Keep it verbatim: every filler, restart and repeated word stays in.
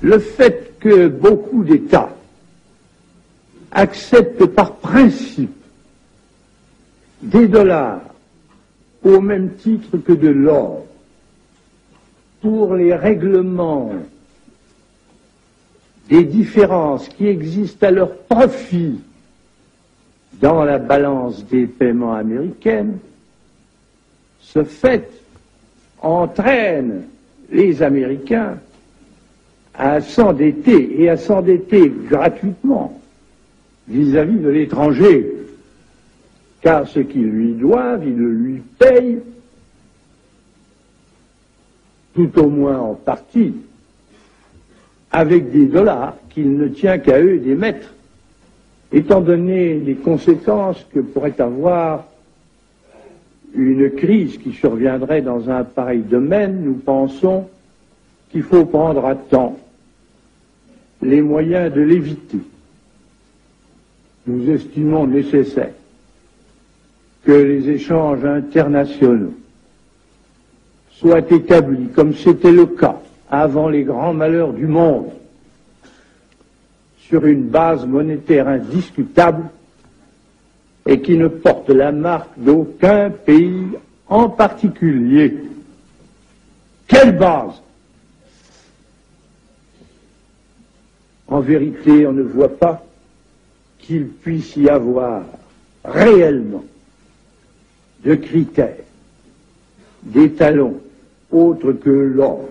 le fait que beaucoup d'États acceptent par principe des dollars au même titre que de l'or pour les règlements des différences qui existent à leur profit dans la balance des paiements américaines, ce fait entraîne les Américains à s'endetter et à s'endetter gratuitement vis-à-vis de l'étranger, car ce qu'ils lui doivent, ils le lui payent, tout au moins en partie, avec des dollars qu'il ne tient qu'à eux d'émettre, étant donné les conséquences que pourrait avoir une crise qui surviendrait dans un pareil domaine. Nous pensons qu'il faut prendre à temps les moyens de l'éviter. Nous estimons nécessaire que les échanges internationaux soient établis, comme c'était le cas avant les grands malheurs du monde, sur une base monétaire indiscutable et qui ne porte la marque d'aucun pays en particulier. Quelle base? En vérité, on ne voit pas qu'il puisse y avoir réellement de critères, des talons autres que l'or,